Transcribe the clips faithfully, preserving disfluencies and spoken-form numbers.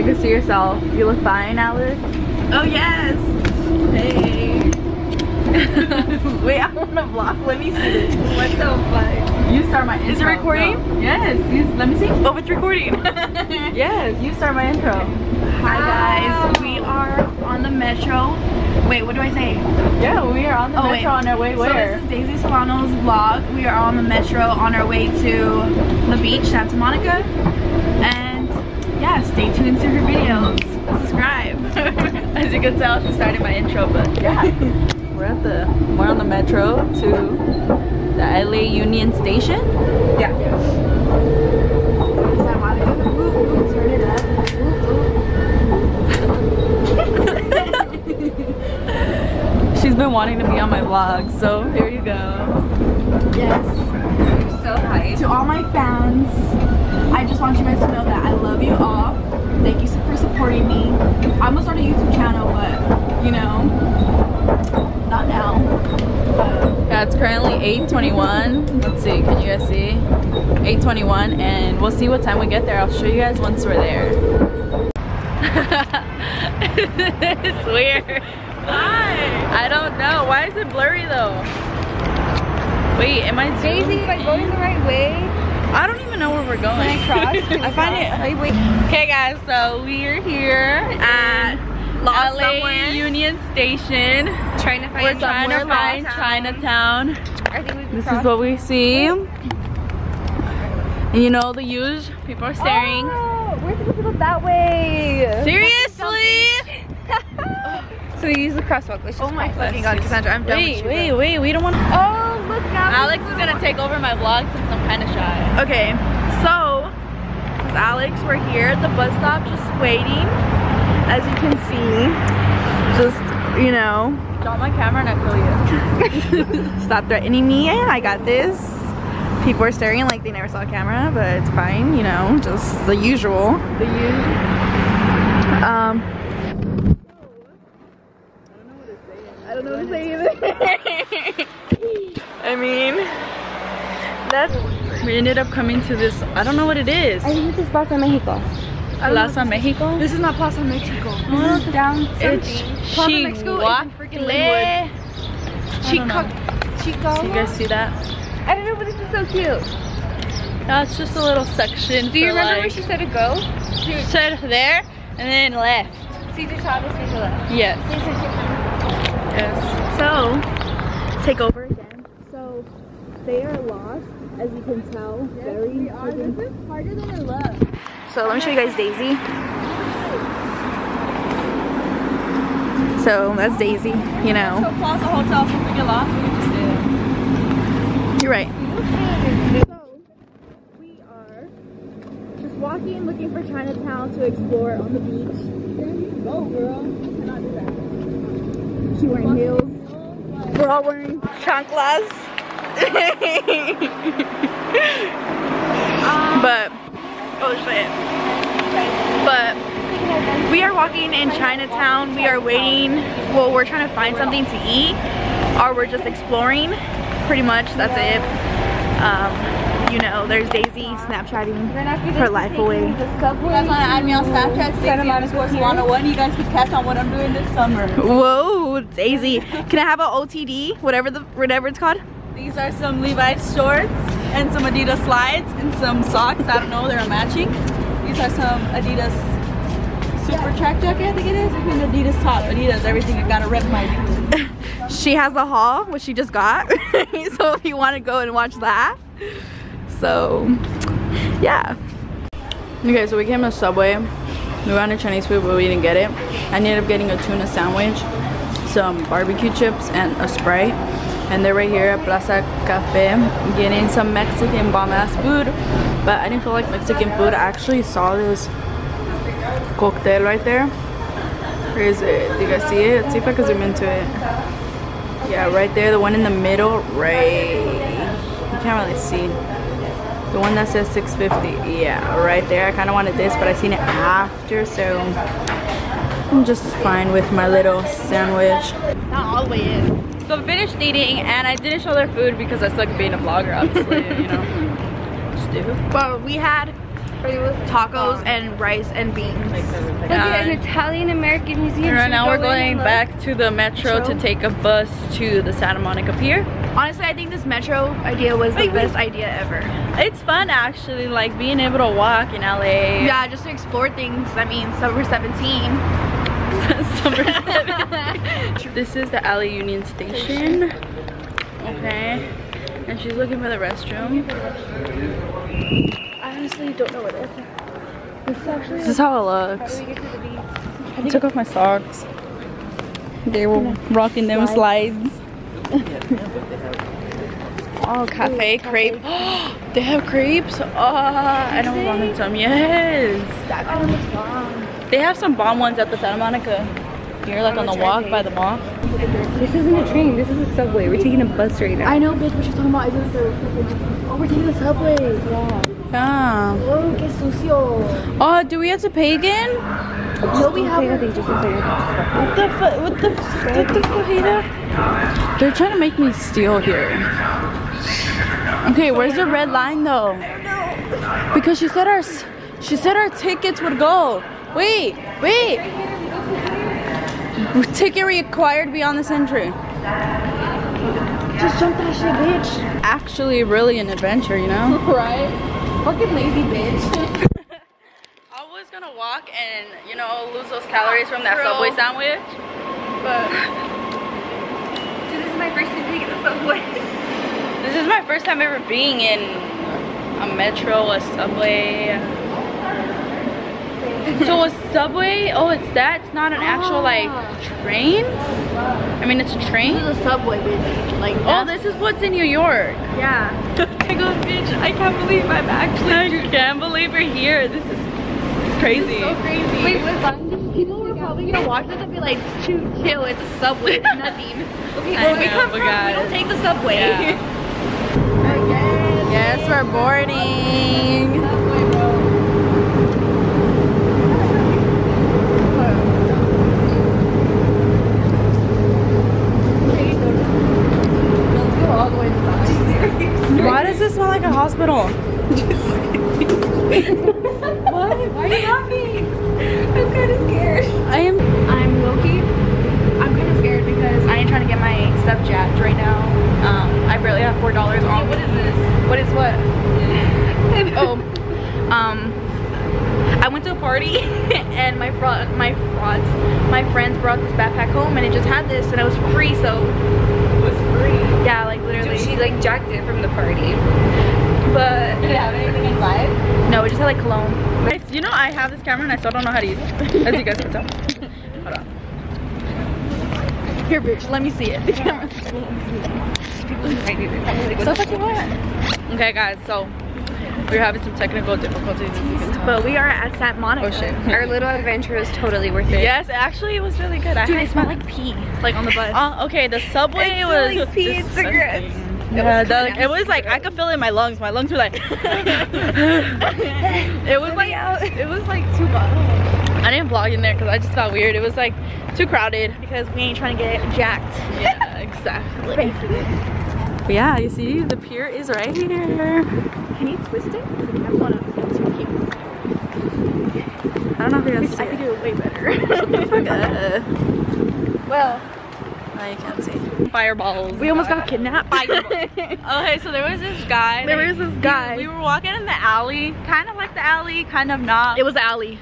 You can see yourself. You look fine, Alice. Oh, yes. Hey. Wait, I want to vlog. Let me see this. What the fuck? You start my intro. Is it recording? No. Yes. You, let me see. Oh, it's recording. Yes. You start my intro. Hi, guys. Wow. We are on the metro. Wait, what do I say? Yeah, we are on the oh, metro wait. on our way where? So this is Daisy Solano's vlog. We are on the metro on our way to the beach, Santa Monica. And yeah, stay tuned to her videos. Subscribe. As you can tell, she started my intro, but yeah. We're at the, we're on the metro to the L A Union Station. Yeah. Santa Monica. Ooh, ooh, turn it up. She's been wanting to be on my vlog, so here you go. Yes. I'm so hyped. To all my fans, I just want you guys to know that I love you all. Thank you for supporting me. I'm gonna start a YouTube channel, but you know, not now. Uh, yeah, it's currently eight twenty-one. Let's see, can you guys see? eight twenty-one, and we'll see what time we get there. I'll show you guys once we're there. It's weird. Why? I don't know. Why is it blurry though? Wait, am I zooming? Daisy, am I going the right way? I don't even know where we're going. Can I cross? Can I, I find cross? it. Wait, wait. Okay, guys. So we're here at Lost L A somewhere. Union Station. Trying to find. We're trying to find Chinatown. I think we've this crossed. is what we see. And you know the usual. People are staring. Oh, we're supposed to go that way. Seriously? So we use the crosswalk. Let's just oh my fucking god, Cassandra, I'm done wait, with you. Wait, wait, wait, we don't want to. Oh, look now. Alex is gonna take over my vlog since I'm kind of shy. Okay, so, this is Alex. We're here at the bus stop just waiting. As you can see, just, you know. Drop my camera and I kill you. Stop threatening me. I got this. People are staring like they never saw a camera, but it's fine, you know, just the usual. The usual. Um. I don't know what to say either. I mean, that's. We ended up coming to this. I don't know what it is. I think it's Plaza Mexico. Plaza Mexico? This is not Plaza Mexico. This is down something. Plaza Mexico is freaking Linwood. Chico. Chico. Do you guys see that? I don't know, but this is so cute. That's just a little section. Do you remember like, where she said to go? She said there and then left. Caesar taught us to left. Yes. Yes. So, take over again. So, they are lost, as you can tell. Yes, very we are. This is harder than I love. So, let me show you guys Daisy. So, that's Daisy, you know. So, Plaza Hotel, so we get lost, we just did. You're right. So, we are just walking, looking for Chinatown to explore on the beach. Go, girl. I cannot do that. She wearing heels. We're all wearing chanclas. um, but oh shit. But we are walking in Chinatown. We are waiting. Well, we're trying to find something to eat, or we're just exploring. Pretty much, that's it. Um, you know, there's Daisy Snapchatting her life away. You guys want to add me on Snapchat? Daisy underscore Solano one. You guys can catch on what I'm doing this summer. Whoa. Daisy, can I have an O T D? Whatever the whatever it's called. These are some Levi's shorts and some Adidas slides and some socks. I don't know, they're matching. These are some Adidas Super Track Jacket, I think it is. I think an Adidas top. Adidas, everything. I gotta rep my Adidas. She has a haul, which she just got. So if you want to go and watch that. So, yeah. Okay, so we came to Subway. We wanted Chinese food, but we didn't get it. I ended up getting a tuna sandwich, some barbecue chips and a Sprite, and they're right here at Plaza Cafe getting some Mexican bomb ass food, but I didn't feel like Mexican food. I actually saw this cocktail right there. Where is it? Do you guys see it? Let's see if I can zoom into it. Yeah, right there, the one in the middle, right, you can't really see, the one that says six fifty. Yeah, right there. I kind of wanted this, but I seen it after, so I'm just fine with my little sandwich. Not all the way in. So finished eating, and I didn't show their food because I suck at being a vlogger, obviously, you know. Just do. But we had tacos and rice and beans. Look at an Italian American museum. And right now we're going back to the metro to take a bus to the Santa Monica Pier. Honestly, I think this metro idea was the best idea ever. It's fun actually, like being able to walk in L A. Yeah, just to explore things. I mean, summer seventeen. This is the L A Union Station. Okay. And she's looking for the restroom. I honestly don't know what it is. This is, actually this is how it looks. How I took off my socks. They were rocking them slides. Oh, cafe. Ooh, crepe. They have crepes? Oh, I don't want some. Yes. That kind of looks bomb. They have some bomb ones at the Santa Monica Pier, like on the walk by the mall. This isn't a train, this is a subway. We're taking a bus right now. I know, bitch, what you're talking about isn't the... Oh, we're taking the subway. Yeah. Ah. Oh, que sucio. Oh, do we have to pay again? No, we have... What the fuck? What the fuck? What the fuck? They're trying to make me steal here. Okay, where's the red line though? Because she said our... She said our tickets would go. Wait, wait. Ticket required beyond this entry. Just jump that shit, bitch. Actually, really an adventure, you know? Right? Fucking lazy bitch. I was gonna walk and, you know, lose those calories from that Girl. Subway sandwich. But. This is my first time being in the subway. This is my first time ever being in a metro, a subway. So a subway, oh it's that, it's not an actual like train? I mean it's a train? This is a subway, bitch. Like, oh, this is what's in New York. Yeah. I go, bitch, I can't believe I'm actually, I can't believe we're here. This is crazy. This is so crazy. Wait, listen, people were probably gonna watch this and be like, shoot, chill, it's a subway, it's nothing. Okay, where we come from, we don't take the subway. Yeah. Yes, we're boarding. Why does this smell like a hospital? What? Why are you laughing? I'm kind of scared. I am. I'm Loki. I'm kind of scared because I ain't trying to get my sub jacked right now. Um, I barely have four dollars on. What is this? What is what? Oh, um, I went to a party and my fraud, my frauds, my friends brought this backpack home and it just had this and it was free, so. Yeah, like literally. Dude, she like jacked it from the party. But did it have anything inside? No, it just had like cologne. You know, I have this camera and I still don't know how to use it. As you guys can tell. Hold on. Here, bitch. Let me see it. The camera. So fucking what? Okay, guys. So we're having some technical difficulties, but we are at Santa Monica. Oh shit! Our little adventure is totally worth it. Yes, actually, it was really good. Dude, I smelled like pee, like on the bus. Uh, okay, the subway was like pee and cigarettes. Yeah, the, like, it was like I could feel it in my lungs. My lungs were like. It was like it was like too much. I didn't vlog in there because I just felt weird. It was like too crowded because we ain't trying to get jacked. Yeah, exactly. But yeah, you see, the pier is right here. Can you twist it? I want to. It's too cute. I don't know if you're gonna see it. I could do it way better. Well, now you can't see. Fireballs. We almost got kidnapped. Okay, so there was this guy. There was this guy. We were walking in the alley, kind of like the alley, kind of not. It was the alley.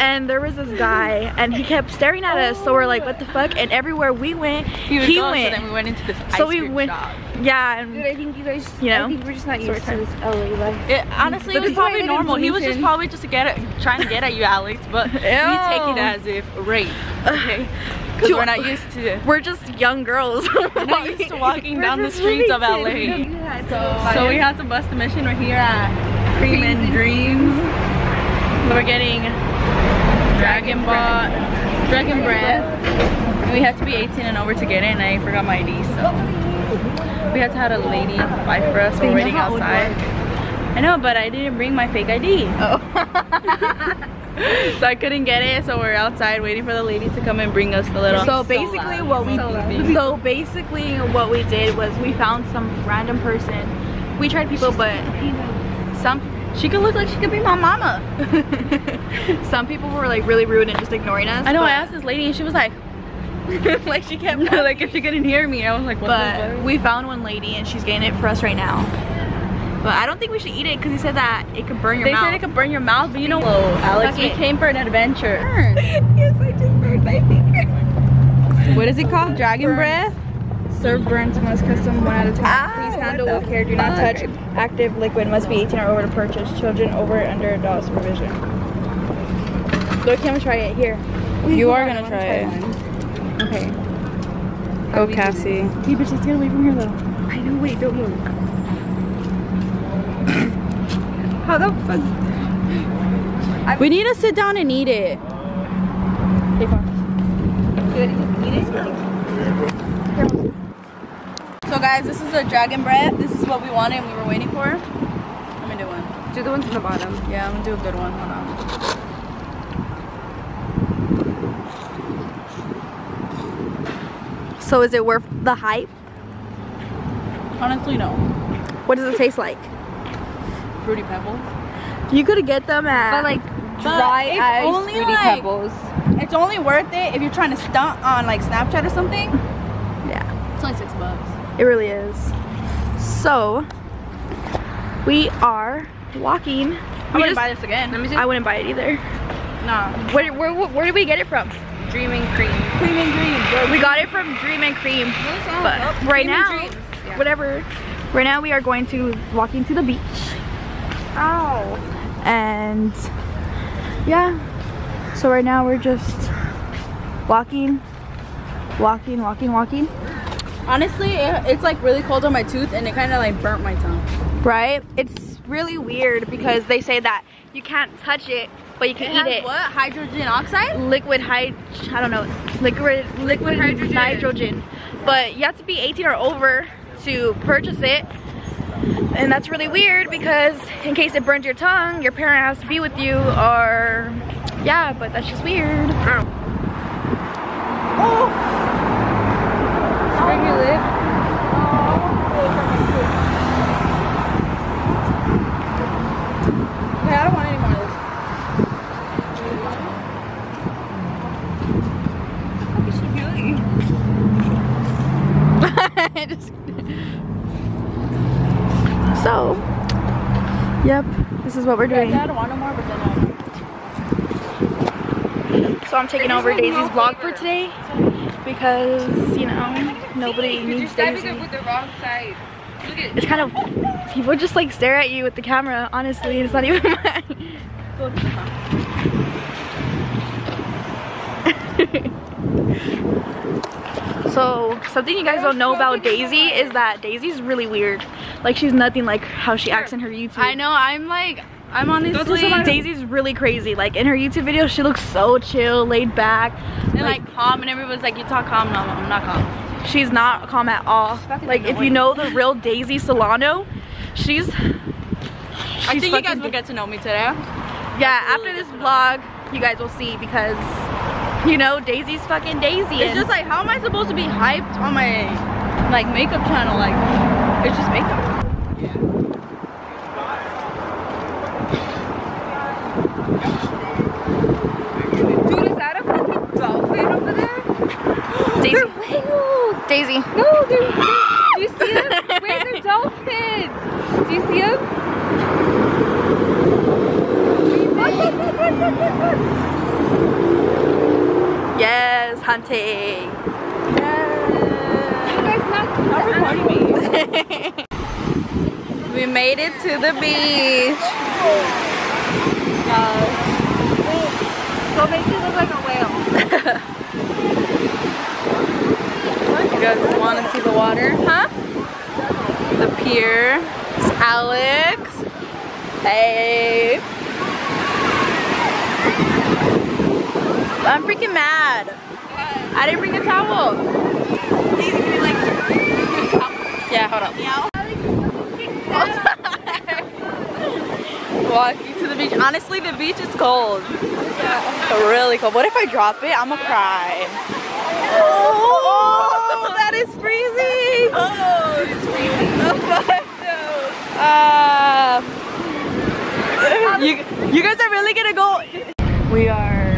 And there was this guy, and he kept staring at us. So we're like, "What the fuck?" And everywhere we went, he, he gone, went. So then we went into this ice so we cream went, shop. Yeah, and dude, I think you guys, you know, I think we're just not used to this L A life. It, honestly, but it was probably normal. He was just probably just to get at, trying to get at you, Alex. But we take it as if rape, okay? Because we're not used to it. We're just young girls. We're not used to walking down the streets of L A. Yeah, so, so we have to bust the mission. We're here at Cream and Dreams. We're getting Dragon Breath. Dragon Breath. And we have to be eighteen and over to get in. I forgot my I D, so. We had to have a lady buy for us. We're waiting outside. I know, but I didn't bring my fake I D. Oh. So I couldn't get it. So we're outside waiting for the lady to come and bring us the little. So basically, what we so basically what we did was we found some random person. We tried people, but some She could look like she could be my mama. Some people were like really rude and just ignoring us. I know, I asked this lady and she was like, like she kept like if she couldn't hear me. I was like, what the fuck? We found one lady and she's getting it for us right now. But I don't think we should eat it because he said that it could burn your they mouth. They said it could burn your mouth, but you know, hello, Alex, we came for an adventure. Yes, I just burned my finger. What is it called? Dragon Breath? Serve burns must custom one at a time. Ah, please handle with care. Do not touch. Active liquid must be eighteen or over to purchase. Children over under adult supervision. Look, I'm gonna try it here. You are gonna try it. Okay. Go, Cassie. Hey, bitch, let's get away from here, though. I know. Wait, don't move. How the fuck? I'm we need to sit down and eat it. So guys, this is a Dragon Breath. This is what we wanted and we were waiting for. I'm gonna do one. Do the one from the bottom. Yeah, I'm gonna do a good one. Hold on. So is it worth the hype? Honestly, no. What does it taste like? Fruity Pebbles. You could get them at but like dry but ice only Fruity like, Pebbles. It's only worth it if you're trying to stunt on like Snapchat or something. Yeah. It's only six bucks. It really is. So we are walking. I we wouldn't just, buy this again. Let me see. I wouldn't buy it either. No. Where, where, where did we get it from? Cream and Dreams. Cream and Dreams. We got it from Cream and Dreams. But oh, right Cream now, yeah. whatever. Right now we are going to walking to the beach. Ow. And yeah, so right now we're just walking, walking, walking, walking. Honestly, it, it's like really cold on my tooth and it kind of like burnt my tongue. Right? It's really weird because they say that you can't touch it, but you can it eat has it. What? Hydrogen oxide? Liquid hyd. I don't know. Liquid liquid, liquid hydrogen. Nitrogen. Yeah. But you have to be eighteen or over to purchase it. And that's really weird because in case it burns your tongue, your parent has to be with you or, yeah, but that's just weird. Ow. Oh! Bring your lip. Oh. Okay, I don't want any more of this. What is she doing? So, yep, this is what we're doing. Yeah, I don't want no more, but then I... So I'm taking over Daisy's no vlog for today because, you know, nobody needs Daisy. It with the wrong side. Look at it's kind of, people just like stare at you with the camera, honestly, it's not even mine. So, something you guys don't know about Daisy is that Daisy's really weird. Like she's nothing like how she acts in her YouTube. I know, I'm like, I'm honestly, Daisy's really crazy. Like in her YouTube video, she looks so chill, laid back. And like, like calm, and everyone's like, you talk calm, no, I'm not calm. She's not calm at all. Like if you know the real Daisy Solano, she's, she's I think you guys will get to know me today. Yeah, after this vlog, you guys will see because, you know, Daisy's fucking Daisy. It's just like, how am I supposed to be hyped on my like makeup channel? Like. It's just makeup. Yeah. Dude, is that a fucking dolphin over there? Daisy. They're whales. Daisy. No, they're whales. Do you see them? Wait, they're dolphins. Do you see them? Yes, hunting. We made it to the beach. Uh, so make it look like a whale. You guys want to see the water, huh? The pier. It's Alex. Hey. I'm freaking mad. I didn't bring a towel. Yeah, hold up. Walking to the beach. Honestly, the beach is cold. Yeah. Really cold. What if I drop it? I'm gonna cry. Oh, that is freezing. Oh, it's freezing. Oh, fuck no. Uh, you, you guys are really gonna go. We are.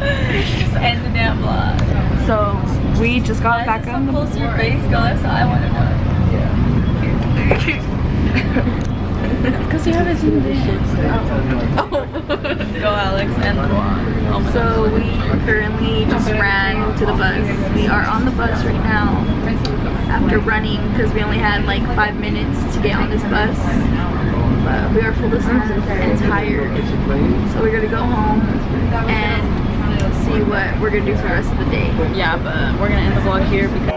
Just end the damn vlog. So we just got back on the board. Close to your face, guys. I want to know. Yeah. Because you haven't seen this shit. Oh. Go, Alex, and the vlog. So we currently just ran to the bus. We are on the bus right now. After running, because we only had like five minutes to get on this bus. But we are full of sun and tired. So we're gonna go home and see what we're gonna do for the rest of the day. Yeah, but we're gonna end the vlog here because